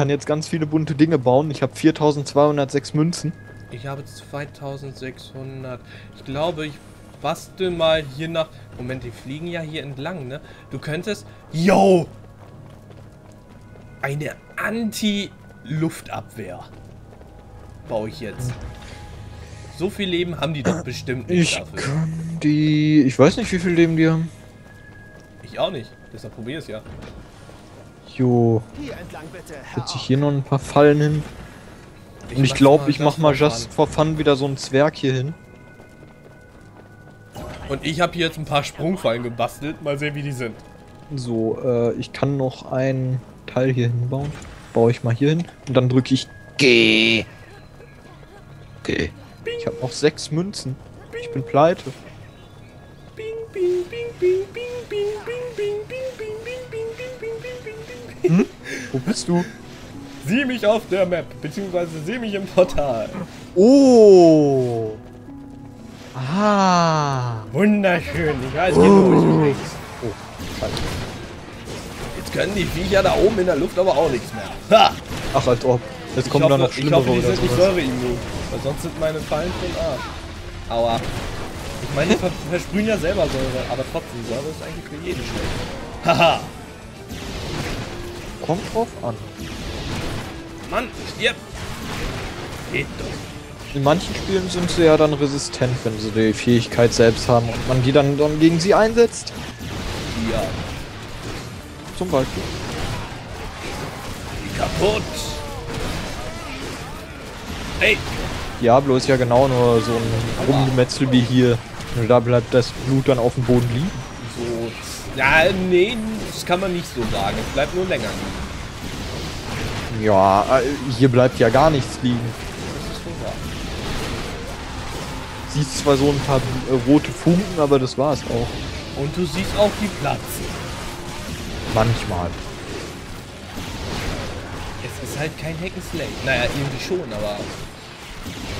kann jetzt ganz viele bunte Dinge bauen. Ich habe 4206 Münzen. Ich habe 2600. Ich glaube, ich bastel mal hier nach... Moment, die fliegen ja hier entlang, ne? Du könntest... Yo! Eine Anti-Luftabwehr baue ich jetzt. So viel Leben haben die doch bestimmt nicht dafür. Ich kann die... Ich weiß nicht, wie viel Leben die haben. Ich auch nicht. Deshalb probier es ja. Jo. Setze ich hier noch ein paar Fallen hin. Und ich glaube, ich mach mal just for fun wieder so einen Zwerg hier hin. Und ich habe hier jetzt ein paar Sprungfallen gebastelt. Mal sehen, wie die sind. So, ich kann noch einen Teil hier hinbauen. Baue ich mal hier hin. Und dann drücke ich G. Okay. Ich habe noch 6 Münzen. Ich bin pleite. Hm? Wo bist du? Sieh mich auf der Map, beziehungsweise sieh mich im Portal. Oh! Ah! Wunderschön, ich weiß nicht, wo du bist. Oh, scheiße. Jetzt können die Viecher da oben in der Luft aber auch nichts mehr. Ha! Ach, als ob. Jetzt kommen da noch schlimmere oder sowas. Ich hoffe, die sind nicht säureimmun, weil sonst sind meine Fallen schon Arsch. Aua. Ich meine, die versprühen ja selber Säure, aber trotzdem, Säure ist eigentlich für jeden schlecht. Haha! Kommt drauf an. Mann, stirb! Geht doch. In manchen Spielen sind sie ja dann resistent, wenn sie die Fähigkeit selbst haben und man die dann gegen sie einsetzt. Ja. Zum Beispiel. Die kaputt! Ey! Diablo ist ja genau nur so ein Rumgemetzel wie hier. Nur da bleibt das Blut dann auf dem Boden liegen. So. Ja, nee, das kann man nicht so sagen. Es bleibt nur länger liegen. Ja, hier bleibt ja gar nichts liegen. Das ist so wahr. Siehst zwar so ein paar rote Funken, aber das war's auch. Und du siehst auch die Platzen. Manchmal. Es ist halt kein Hack and Slay. Naja, irgendwie schon, aber...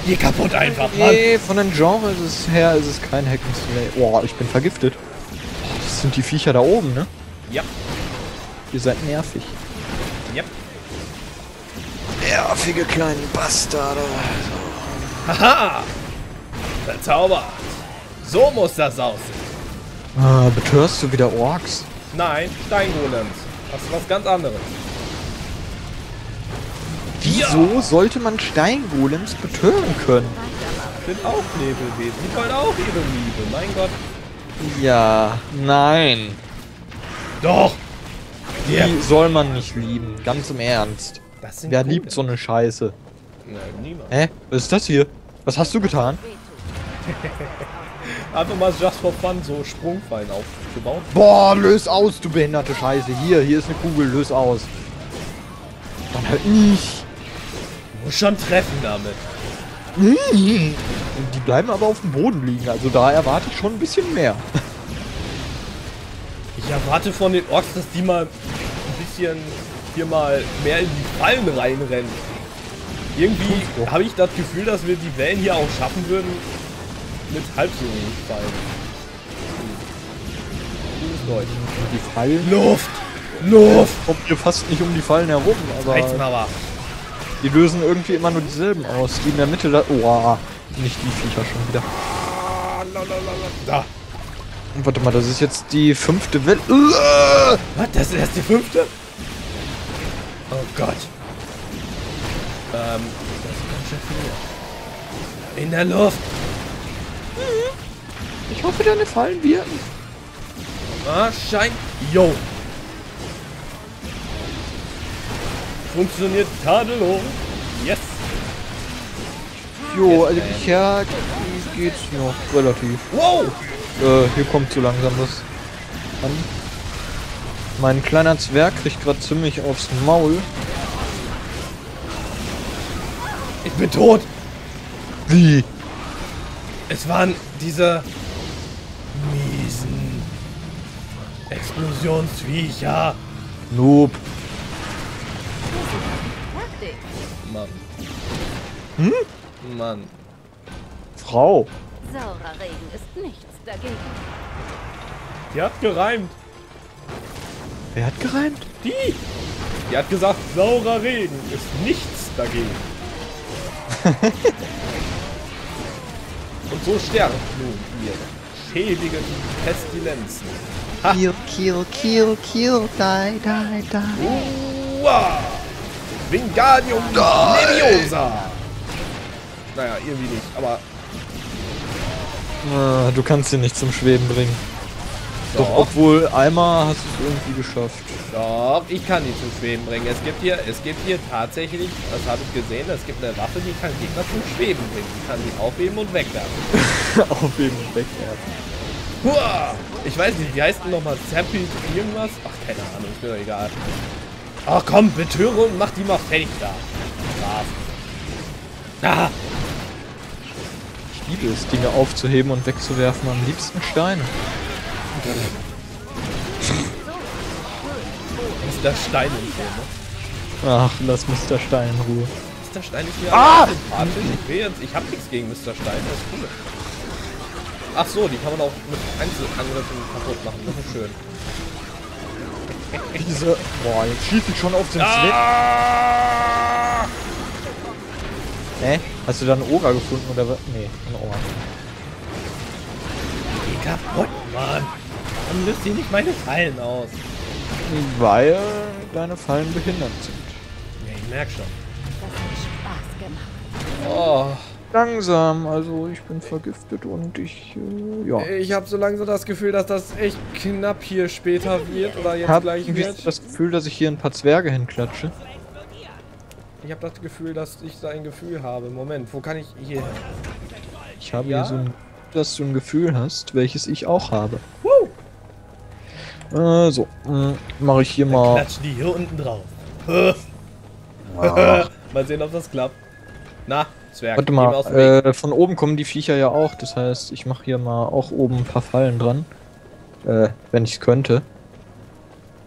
Hier kaputt einfach, Mann. Nee, von den Genres her ist es kein Hack and Slay. Oh, ich bin vergiftet. Das sind die Viecher da oben, ne? Ja. Ihr seid nervig. Ja. Nervige kleinen Bastarde. Haha! Verzaubert! So muss das aussehen. Betörst du wieder Orks? Nein, Steingolems. Das ist was ganz anderes. Wieso sollte man Steingolems betören können? Sind auch Nebelwesen. Die wollen auch ihre Liebe, mein Gott. Ja, nein. Doch! Die soll man nicht lieben, ganz im Ernst. Wer liebt so eine Scheiße? Nein, niemand. Hä? Was ist das hier? Was hast du getan? Einfach mal just for fun so Sprungfallen aufgebaut. Boah, löst aus, du behinderte Scheiße. Hier ist eine Kugel, löst aus. Dann halt nicht. Muss schon treffen damit. Und die bleiben aber auf dem Boden liegen, also da erwarte ich schon ein bisschen mehr. Ich erwarte von den Orks, dass die mal ein bisschen... hier mal mehr in die Fallen reinrennen. Irgendwie habe ich das Gefühl, dass wir die Wellen hier auch schaffen würden mit halb so wenig Fallen. Die Fallen? Luft! Luft! Kommt ihr fast nicht um die Fallen herum, aber die lösen irgendwie immer nur dieselben aus. Die in der Mitte da... Oh, nicht die Viecher schon wieder. Da. Und warte mal, das ist jetzt die 5. Welle. Was? Das ist erst die 5.? Oh Gott. Das ist ganz schön viel. In der Luft. Ich hoffe, deine Fallen wirken. Wahrscheinlich. Jo. Funktioniert tadellos. Yes. Jo, also bisher geht's noch relativ. Wow. Hier kommt so langsam was an. Mein kleiner Zwerg kriegt gerade ziemlich aufs Maul. Ich bin tot! Wie? Es waren diese miesen Explosionsviecher. Noob. Mann. Hm? Mann. Frau. Saurer Regen ist nichts dagegen. Die hat gereimt. Wer hat gereimt? Die! Die hat gesagt, saurer Regen ist nichts dagegen. Und so sterben nun ihre schädigen Pestilenzen. Ha. Kill, kill, kill, kill, die, die, die. Uah! Wingardium Leviosa! Naja, irgendwie nicht, aber... Ah, du kannst ihn nicht zum Schweben bringen. Doch, obwohl einmal hast du es irgendwie geschafft. Doch, ich kann die zum Schweben bringen. Es gibt hier tatsächlich, das habe ich gesehen, es gibt eine Waffe, die kann Gegner zum Schweben bringen. Die kann sie aufheben und wegwerfen. Aufheben und wegwerfen. Uah! Ich weiß nicht, wie heißt denn nochmal? Zappy irgendwas? Ach, keine Ahnung, ist mir doch egal. Ach komm, betöre und mach die mal fertig da. Ah! Ich liebe es, Dinge aufzuheben und wegzuwerfen, am liebsten Steine. Mr. Stein in Ruhe, ne? Ach, lass Mr. Stein in Ruhe. Mr. Stein ist mir sympathisch. Ich hab nichts gegen Mr. Stein, das ist cool. Ach so, die kann man auch mit Einzelangriffen kaputt machen, das ist schön. Diese... Boah, jetzt schießt ich schon auf den Slip. Hä? Hast du da einen Oger gefunden oder was? Nee, einen Oger. Geh kaputt, Mann! Warum löst die nicht meine Fallen aus? Weil deine Fallen behindert sind. Ja, ich merk schon. Das hat Spaß gemacht. Oh. Langsam, also ich bin vergiftet und ich, ja. Ich habe so langsam das Gefühl, dass das echt knapp hier später wird oder jetzt gleich wird. Ich habe das Gefühl, dass ich hier ein paar Zwerge hinklatsche. Ich habe das Gefühl, dass ich da ein Gefühl habe. Moment, wo kann ich hier? Ich habe hier so ein, dass du ein Gefühl hast, welches ich auch habe. So, mache ich hier mal... Klatsch die hier unten drauf. Mal sehen, ob das klappt. Na? Zwerg. Warte mal, von oben kommen die Viecher ja auch, das heißt, ich mache hier mal auch oben ein paar Fallen dran. Wenn ich es könnte.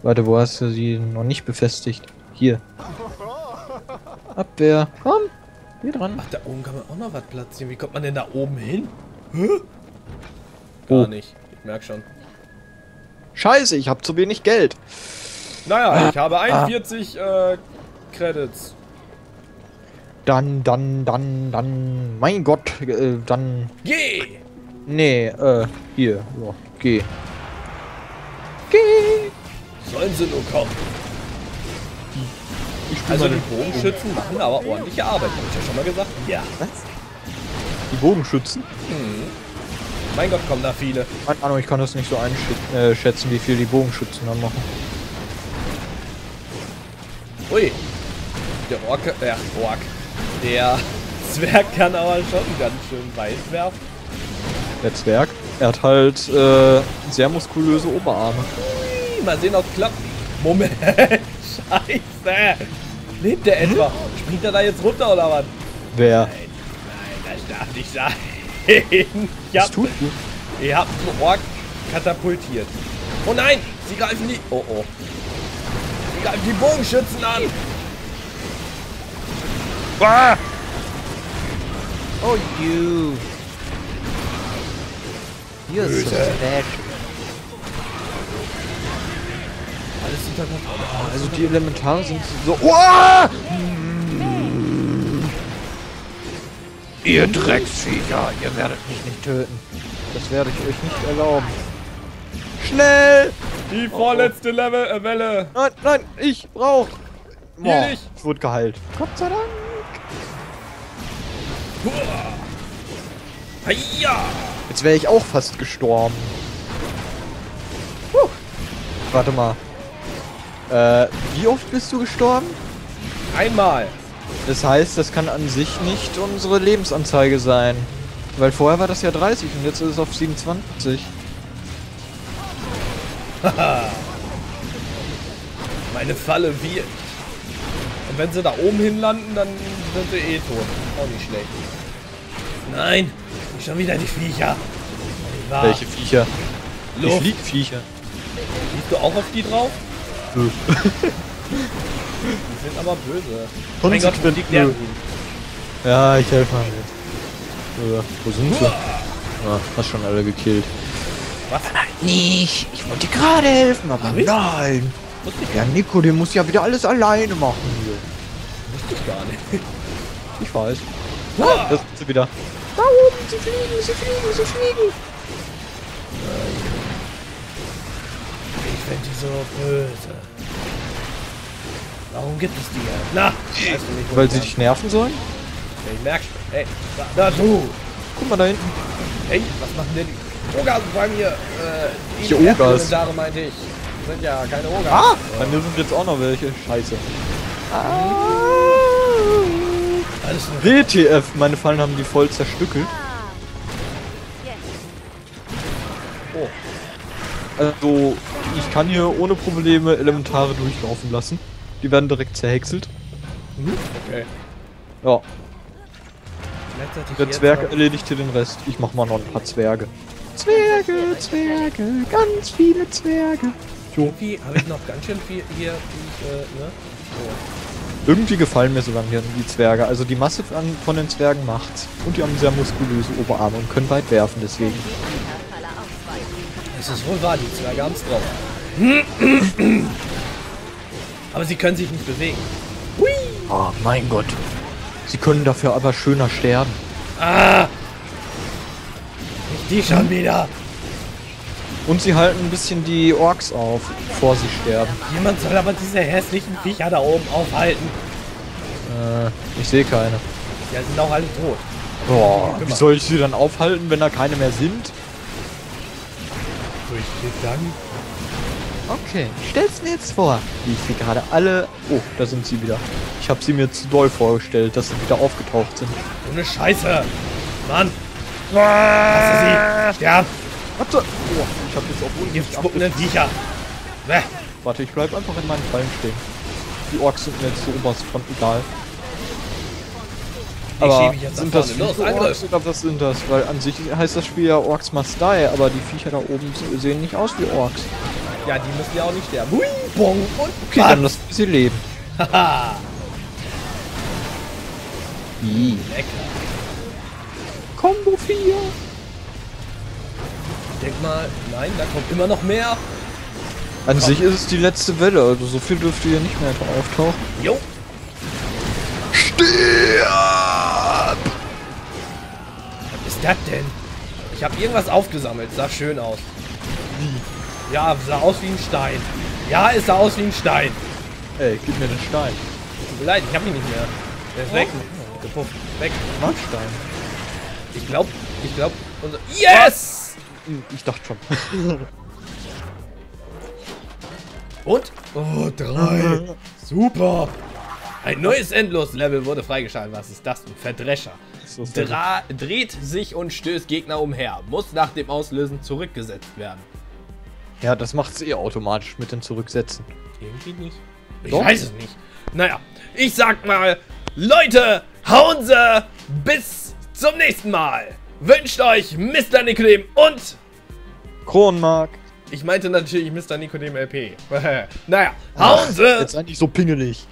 Warte, wo hast du sie noch nicht befestigt? Hier. Abwehr. Komm, geh dran. Ach, da oben kann man auch noch was platzieren. Wie kommt man denn da oben hin? Hä? Gar nicht. Ich merk schon. Scheiße, ich habe zu wenig Geld. Naja, ich habe 41 Credits. Dann, mein Gott, dann... Geh! Nee, hier, so, geh. Geh! Sollen sie nur kommen. Also die Bogenschützen machen aber ordentliche Arbeit, hab ich ja schon mal gesagt. Ja. Was? Die Bogenschützen? Mhm. Mein Gott, kommen da viele. Keine Ahnung, ich kann das nicht so einschätzen, wie viel die Bogenschützen dann machen. Ui. Der Der Zwerg kann aber schon ganz schön weit werfen. Der Zwerg, er hat halt sehr muskulöse Oberarme. Ui, mal sehen, ob es klappt. Moment, scheiße. Lebt der etwa? Springt er da jetzt runter oder was? Wer? Nein, das darf nicht sein. Was tut ihr? Ihr habt einen Ork katapultiert. Oh nein, sie greifen die... Oh oh. Sie greifen die Bogenschützen an. Bah! Oh, you! You're so bad. Alles unter Kontrolle. Also die Elementare sind so... Uah! Ihr Drecksviecher, ihr werdet mich nicht töten. Das werde ich euch nicht erlauben. Schnell! Die vorletzte Welle! Nein, nein, ich brauch... Boah, ich wurde geheilt. Gott sei Dank! Jetzt wäre ich auch fast gestorben. Warte mal. Wie oft bist du gestorben? Einmal. Das heißt, das kann an sich nicht unsere Lebensanzeige sein. Weil vorher war das ja 30 und jetzt ist es auf 27. Haha. Meine Falle wirkt. Und wenn sie da oben hinlanden, dann sind sie eh tot. Auch nicht schlecht. Nein, schon wieder die Viecher. Welche Viecher? Die Fliegviecher. Siehst du auch auf die drauf? Nö. Die sind aber böse. Oh mein Gott, die Nerven. Ja, ich helfe mal mit. Wo sind sie? Ah, hast schon alle gekillt. Was? Nein, nicht. Ich wollte gerade helfen, aber nein. Ja, Nico, der muss ja wieder alles alleine machen hier. Möchte ich gar nicht. Ich weiß. Ah, das sind sie wieder. Da oben, sie fliegen, sie fliegen, sie fliegen. Ich werde die so böse. Warum gibt es die ja? Na! Weißt du nicht, weil sie dich nerven sollen? Ja, ich merke schon. Ey, da du! Guck mal da hinten. Ey, was machen denn die Ogas bei mir? Die Ogas. Da meinte ich. Sind ja keine Ogas. Ah! Bei mir sind jetzt auch noch welche. Scheiße. Ah. Alles WTF, meine Fallen haben die voll zerstückelt. Oh. Also, ich kann hier ohne Probleme Elementare durchlaufen lassen. Die werden direkt zerhäckselt. Okay. Ja. Der Zwerg erledigt hier den Rest. Ich mach mal noch ein paar Zwerge. Zwerge, Zwerge, ganz viele Zwerge. Jo. Irgendwie habe ich noch ganz schön viel hier. Ne? So. Irgendwie gefallen mir so lange hier die Zwerge. Also die Masse von den Zwergen macht's. Und die haben sehr muskulöse Oberarme und können weit werfen, deswegen. Das ist wohl wahr, die Zwerge haben's drauf. Aber sie können sich nicht bewegen. Hui. Oh mein Gott. Sie können dafür aber schöner sterben. Ah! Nicht die schon wieder! Und sie halten ein bisschen die Orks auf, bevor sie sterben. Jemand soll aber diese hässlichen Viecher da oben aufhalten. Ich sehe keine. Ja, sind auch alle tot. Boah, wie soll ich sie dann aufhalten, wenn da keine mehr sind? Soll ich dir sagen? Okay, stell's mir jetzt vor, wie ich sie gerade alle... Oh, da sind sie wieder. Ich habe sie mir zu doll vorgestellt, dass sie wieder aufgetaucht sind. Ohne Scheiße! Mann! Lass sie! Sterb! Warte! Oh, ich hab jetzt auch ungespuckende Viecher! Warte, ich bleib einfach in meinen Fallen stehen. Die Orks sind mir jetzt so oberst von egal. Aber sind das Orks oder was sind das? Weil an sich heißt das Spiel ja Orcs Must Die, aber die Viecher da oben sehen nicht aus wie Orks. Ja, die müssen ja auch nicht sterben. Hui, bong und okay, dann lassen wir sie leben. Haha. Lecker. Combo 4. Denk mal, nein, da kommt immer noch mehr. An sich ist es die letzte Welle, also so viel dürfte hier nicht mehr auftauchen. Jo. Stirb! Was ist das denn? Ich habe irgendwas aufgesammelt, sah schön aus. Wie? Ja, sah aus wie ein Stein. Ja, es sah aus wie ein Stein. Ey, gib mir den Stein. Tut mir leid, ich hab ihn nicht mehr. Der ist weg. Gepufft. Weg. Stein. Ich glaub... Unser yes! Ich dachte schon. Und? Oh, 3. Super. Ein neues Endlos-Level wurde freigeschaltet. Was ist das? Ein Verdrescher. Dreht sich und stößt Gegner umher. Muss nach dem Auslösen zurückgesetzt werden. Ja, das macht's eh automatisch mit dem Zurücksetzen. Irgendwie nicht. Ich weiß es nicht. Naja, ich sag mal, Leute, hauen sie, bis zum nächsten Mal. Wünscht euch Mr. Nikodem und Cronmarc. Ich meinte natürlich Mr. Nikodem LP. Naja, hauen sie. Jetzt seid nicht so pingelig.